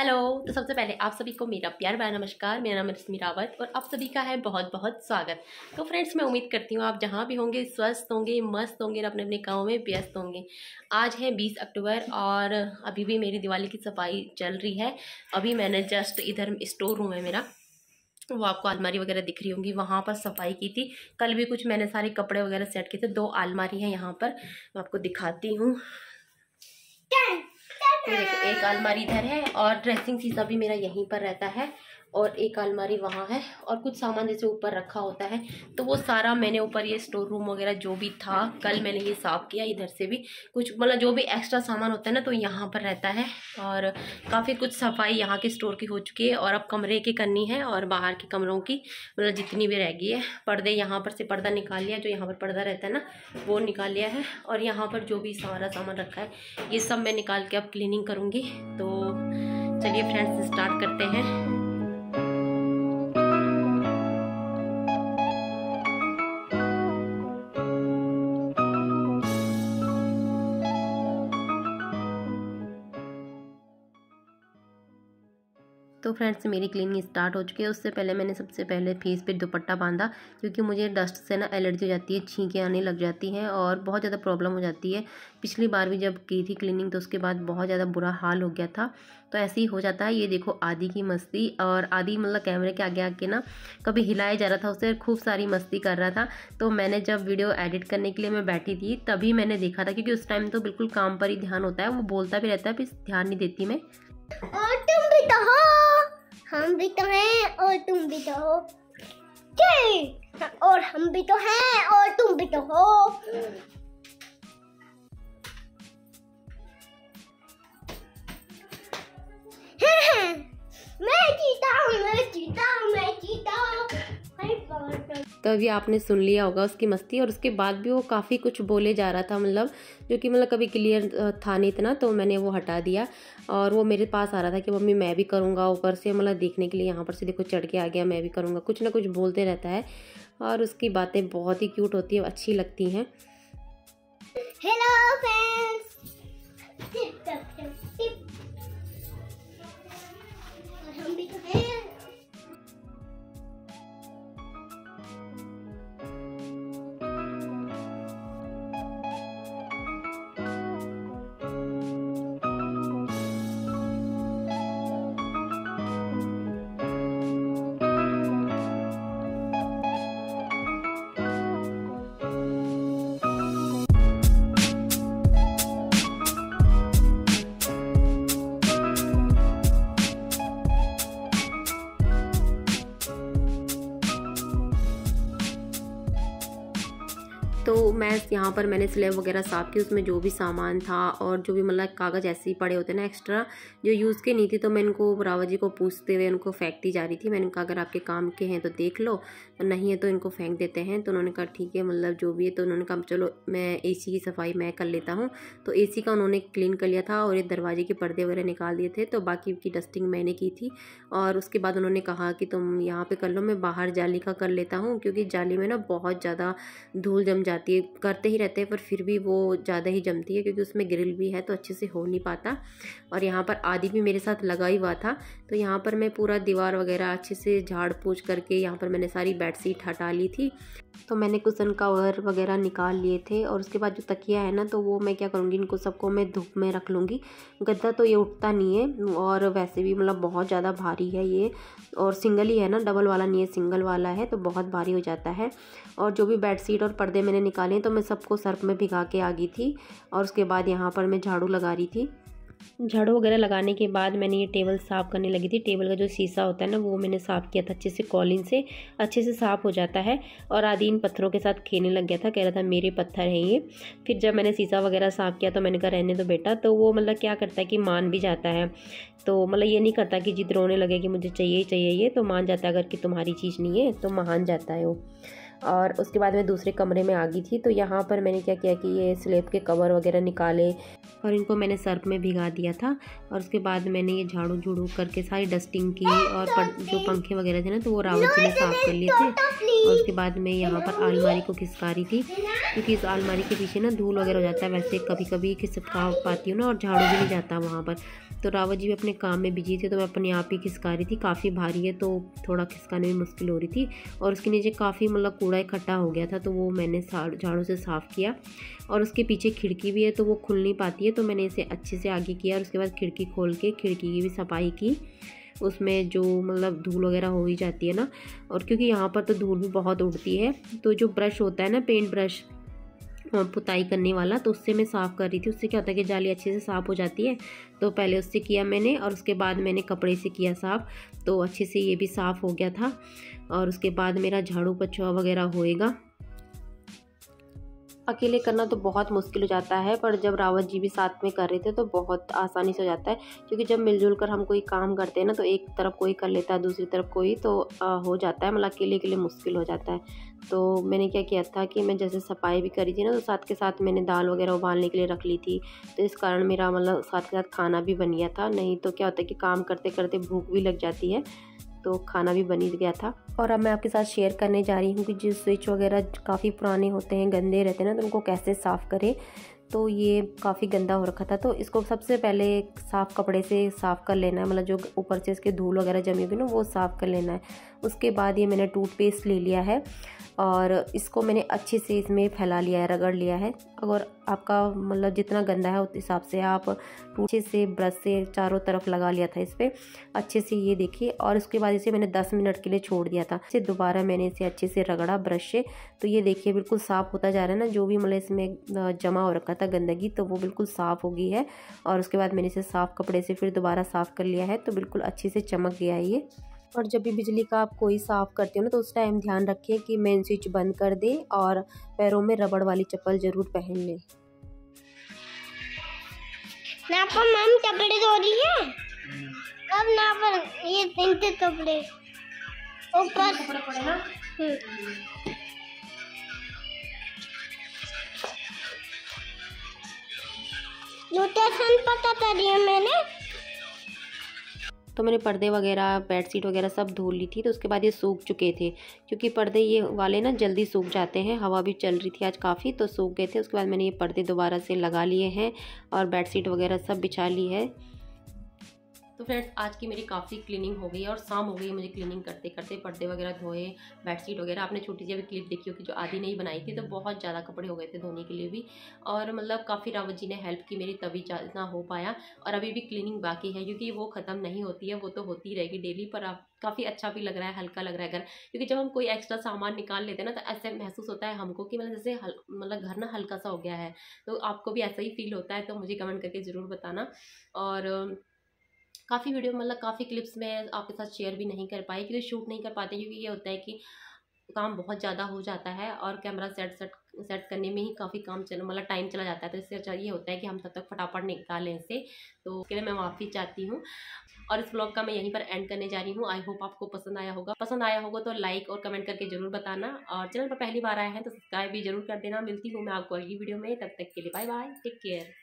Hello. तो सबसे पहले आप सभी को मेरा प्यार भरा नमस्कार। मेरा नाम रश्मि रावत और आप सभी का है बहुत बहुत स्वागत। तो फ्रेंड्स, मैं उम्मीद करती हूँ आप जहाँ भी होंगे स्वस्थ होंगे, मस्त होंगे और अपने अपने कामों में व्यस्त होंगे। आज है 20 अक्टूबर और अभी भी मेरी दिवाली की सफाई चल रही है। अभी मैंने जस्ट इधर स्टोर रूम है मेरा, वो आपको अलमारी वगैरह दिख रही होंगी, वहाँ पर सफाई की थी। कल भी कुछ मैंने सारे कपड़े वगैरह सेट किए थे। दो अलमारी है यहाँ पर, मैं आपको दिखाती हूँ। ये देखो, एक अलमारी इधर है और ड्रेसिंग शीशा भी मेरा यहीं पर रहता है और एक अलमारी वहाँ है और कुछ सामान जैसे ऊपर रखा होता है, तो वो सारा मैंने ऊपर ये स्टोर रूम वगैरह जो भी था कल मैंने ये साफ़ किया। इधर से भी कुछ मतलब जो भी एक्स्ट्रा सामान होता है ना, तो यहाँ पर रहता है। और काफ़ी कुछ सफाई यहाँ के स्टोर की हो चुकी है और अब कमरे की करनी है और बाहर के कमरों की, मतलब जितनी भी रह गई है। पर्दे यहाँ पर से पर्दा निकाल लिया, जो यहाँ पर पर्दा रहता है ना वो निकाल लिया है और यहाँ पर जो भी सारा सामान रखा है ये सब मैं निकाल के अब क्लीनिंग करूँगी। तो चलिए फ्रेंड्स स्टार्ट करते हैं। तो फ्रेंड्स, मेरी क्लीनिंग स्टार्ट हो चुकी है। उससे पहले मैंने सबसे पहले फेस पे दुपट्टा बांधा, क्योंकि मुझे डस्ट से ना एलर्जी हो जाती है, छींकें आने लग जाती हैं और बहुत ज़्यादा प्रॉब्लम हो जाती है। पिछली बार भी जब की थी क्लीनिंग तो उसके बाद बहुत ज़्यादा बुरा हाल हो गया था। तो ऐसे ही हो जाता है। ये देखो आदि की मस्ती, और आदि मतलब कैमरे के आगे आके ना कभी हिलाया जा रहा था उससे, खूब सारी मस्ती कर रहा था। तो मैंने जब वीडियो एडिट करने के लिए मैं बैठी थी तभी मैंने देखा था, क्योंकि उस टाइम तो बिल्कुल काम पर ही ध्यान होता है। वो बोलता भी रहता है फिर ध्यान नहीं देती मैं। और तुम भी तो हो, हम भी तो हैं और तुम भी तो हो, और हम भी तो हैं और तुम भी तो हो। तो अभी आपने सुन लिया होगा उसकी मस्ती, और उसके बाद भी वो काफ़ी कुछ बोले जा रहा था, मतलब जो कि मतलब कभी क्लियर था नहीं इतना, तो मैंने वो हटा दिया। और वो मेरे पास आ रहा था कि मम्मी मैं भी करूँगा, ऊपर से मतलब देखने के लिए यहाँ पर से देखो चढ़ के आ गया, मैं भी करूँगा, कुछ ना कुछ बोलते रहता है। और उसकी बातें बहुत ही क्यूट होती है, अच्छी लगती हैं। हेलो फ्रेंड्स, हम भी तो हैं। तो मैं यहाँ पर मैंने स्लैब वगैरह साफ़ की, उसमें जो भी सामान था और जो भी मतलब कागज़ ऐसे ही पड़े होते हैं ना एक्स्ट्रा, जो यूज़ के नहीं थे, तो मैं इनको रावत जी को पूछते हुए उनको फेंकती जा रही थी। मैंने कहा अगर आपके काम के हैं तो देख लो, नहीं है तो इनको फेंक देते हैं। तो उन्होंने कहा ठीक है, मतलब जो भी है। तो उन्होंने कहा चलो मैं AC की सफ़ाई मैं कर लेता हूँ। तो AC का उन्होंने क्लीन कर लिया था और ये दरवाजे के पर्दे वगैरह निकाल दिए थे, तो बाकी की डस्टिंग मैंने की थी। और उसके बाद उन्होंने कहा कि तुम यहाँ पर कर लो, मैं बाहर जाली का कर लेता हूँ, क्योंकि जाली में ना बहुत ज़्यादा धूल जम जाती है, करते ही रहते हैं पर फिर भी वो ज़्यादा ही जमती है, क्योंकि उसमें ग्रिल भी है तो अच्छे से हो नहीं पाता। और यहाँ पर आदि भी मेरे साथ लगा ही हुआ था। तो यहाँ पर मैं पूरा दीवार वगैरह अच्छे से झाड़ पोछ करके यहाँ पर मैंने सारी बेडशीट हटा ली थी। तो मैंने कुशन कवर वगैरह निकाल लिए थे। और उसके बाद जो तकिया है ना, तो वो मैं क्या करूँगी, इनको सबको मैं धूप में रख लूँगी। गद्दा तो ये उठता नहीं है और वैसे भी मतलब बहुत ज़्यादा भारी है ये, और सिंगल ही है ना, डबल वाला नहीं है, सिंगल वाला है तो बहुत भारी हो जाता है। और जो भी बेडशीट और पर्दे मैंने निकाले तो मैं सबको सर्फ में भिगा के आ गई थी। और उसके बाद यहाँ पर मैं झाड़ू लगा रही थी। झाड़ू वगैरह लगाने के बाद मैंने ये टेबल साफ़ करने लगी थी। टेबल का जो शीशा होता है ना वो मैंने साफ़ किया था अच्छे से, कॉलिन से अच्छे से साफ़ हो जाता है। और आदि इन पत्थरों के साथ खेलने लग गया था, कह रहा था मेरे पत्थर हैं ये। फिर जब मैंने शीशा वगैरह साफ़ किया तो मैंने कहा रहने दो बेटा, तो वो मतलब क्या करता है कि मान भी जाता है। तो मतलब ये नहीं करता कि जिद रोने लगे कि मुझे चाहिए ही चाहिए, ये तो मान जाता है। अगर कि तुम्हारी चीज़ नहीं है तो मान जाता है वो। और उसके बाद मैं दूसरे कमरे में आ गई थी। तो यहाँ पर मैंने क्या किया कि ये स्लैब के कवर वगैरह निकाले और इनको मैंने सर्फ में भिगा दिया था। और उसके बाद मैंने ये झाड़ू झूड़ू करके सारी डस्टिंग की। और जो पंखे वगैरह थे ना तो वो रावत जी ने साफ़ कर लिए थे। और उसके बाद मैं यहाँ पर अलमारी को खिसका रही थी, क्योंकि इस अलमारी के पीछे ना धूल वगैरह हो जाता है, वैसे कभी कभी खिसका पाती हूँ ना और झाड़ू भी नहीं जाता वहाँ पर। तो रावत जी भी अपने काम में बिजी थे, तो मैं अपने आप ही खिसका रही थी। काफ़ी भारी है तो थोड़ा खिसकाने में मुश्किल हो रही थी, और उसके नीचे काफ़ी मतलब कूड़ा इकट्ठा हो गया था, तो वो मैंने झाड़ू से साफ़ किया। और उसके पीछे खिड़की भी है तो वो खुल नहीं पाती है, तो मैंने इसे अच्छे से आगे किया और उसके बाद खिड़की खोल के खिड़की की भी सफाई की। उसमें जो मतलब धूल वगैरह हो ही जाती है ना, और क्योंकि यहाँ पर तो धूल भी बहुत उड़ती है, तो जो ब्रश होता है ना पेंट ब्रश पुताई करने वाला, तो उससे मैं साफ़ कर रही थी। उससे क्या होता है कि जाली अच्छे से साफ़ हो जाती है, तो पहले उससे किया मैंने और उसके बाद मैंने कपड़े से किया साफ़, तो अच्छे से ये भी साफ़ हो गया था। और उसके बाद मेरा झाड़ू पोछा वगैरह होएगा। अकेले करना तो बहुत मुश्किल हो जाता है, पर जब रावत जी भी साथ में कर रहे थे तो बहुत आसानी से हो जाता है, क्योंकि जब मिलजुल कर हम कोई काम करते हैं ना, तो एक तरफ कोई कर लेता है, दूसरी तरफ कोई, तो हो जाता है, मतलब अकेले के लिए मुश्किल हो जाता है। तो मैंने क्या किया था कि मैं जैसे सफाई भी करी थी ना, तो साथ के साथ मैंने दाल वगैरह उबालने के लिए रख ली थी, तो इस कारण मेरा मतलब साथ के साथ खाना भी बन गया था। नहीं तो क्या होता है कि काम करते करते भूख भी लग जाती है, तो खाना भी बन गया था। और अब मैं आपके साथ शेयर करने जा रही हूँ कि जो स्विच वगैरह काफ़ी पुराने होते हैं, गंदे रहते हैं ना, तो उनको कैसे साफ़ करें। तो ये काफ़ी गंदा हो रखा था, तो इसको सबसे पहले साफ़ कपड़े से साफ़ कर लेना है, मतलब जो ऊपर से इसके धूल वगैरह जमी हुई ना वो साफ़ कर लेना है। उसके बाद ये मैंने टूथपेस्ट ले लिया है और इसको मैंने अच्छे से इसमें फैला लिया है, रगड़ लिया है। अगर आपका मतलब जितना गंदा है उस हिसाब से आप अच्छे से ब्रश से चारों तरफ लगा लिया था इस पर अच्छे से, ये देखिए। और उसके बाद इसे मैंने 10 मिनट के लिए छोड़ दिया था। फिर दोबारा मैंने इसे अच्छे से रगड़ा ब्रश से, तो ये देखिए बिल्कुल साफ़ होता जा रहा है ना, जो भी मतलब इसमें जमा हो रखा था गंदगी, तो वो बिल्कुल साफ़ हो गई है। और उसके बाद मैंने इसे साफ़ कपड़े से फिर दोबारा साफ़ कर लिया है, तो बिल्कुल अच्छे से चमक गया है ये। और जब भी बिजली का आप कोई साफ़ करते हो ना, तो उस टाइम ध्यान रखिए कि मेन स्विच बंद कर दें और पैरों में रबड़ वाली चप्पल ज़रूर पहन लें। नापा मम कपड़े धो रही है, अब नापा ये इनके कपड़े ऊपर पड़े ना, रोटेशन पता करी है मैंने। तो मैंने पर्दे वगैरह बेडशीट वगैरह सब धो ली थी, तो उसके बाद ये सूख चुके थे, क्योंकि पर्दे ये वाले ना जल्दी सूख जाते हैं, हवा भी चल रही थी आज काफ़ी, तो सूख गए थे। उसके बाद मैंने ये पर्दे दोबारा से लगा लिए हैं और बेडशीट वगैरह सब बिछा ली है। तो फ्रेंड्स आज की मेरी काफ़ी क्लीनिंग हो गई है और शाम हो गई मुझे क्लीनिंग करते करते। पर्दे वगैरह धोए, बेडशीट वगैरह, आपने छोटी सी अभी क्लिप देखी होगी जो आधी नहीं बनाई थी, तो बहुत ज़्यादा कपड़े हो गए थे धोने के लिए भी। और मतलब काफ़ी रावत जी ने हेल्प की मेरी, तभी इतना हो पाया। और अभी भी क्लीनिंग बाकी है, क्योंकि वो ख़त्म नहीं होती है, वो तो होती रहेगी डेली। पर आप काफ़ी अच्छा भी लग रहा है, हल्का लग रहा है घर, क्योंकि जब हम कोई एक्स्ट्रा सामान निकाल लेते हैं ना, तो ऐसे महसूस होता है हमको कि मतलब जैसे मतलब घर ना हल्का सा हो गया है। तो आपको भी ऐसा ही फील होता है, तो मुझे कमेंट करके ज़रूर बताना। और काफ़ी वीडियो मतलब काफ़ी क्लिप्स मैं आपके साथ शेयर भी नहीं कर पाई, क्योंकि शूट नहीं कर पाते, क्योंकि ये होता है कि काम बहुत ज़्यादा हो जाता है और कैमरा सेट करने में ही काफ़ी काम मतलब टाइम चला जाता है। तो इससे अच्छा ये होता है कि हम तब तक फटाफट निकालें इसे, तो उसके लिए मैं माफ़ी चाहती हूँ। और इस व्लॉग का मैं यहीं पर एंड करने जा रही हूँ। आई होप आपको पसंद आया होगा, तो लाइक और कमेंट करके ज़रूर बताना। और चैनल पर पहली बार आए हैं तो सब्सक्राइब भी जरूर कर देना। मिलती हूँ मैं आपको अगली वीडियो में, तब तक के लिए बाय बाय, टेक केयर।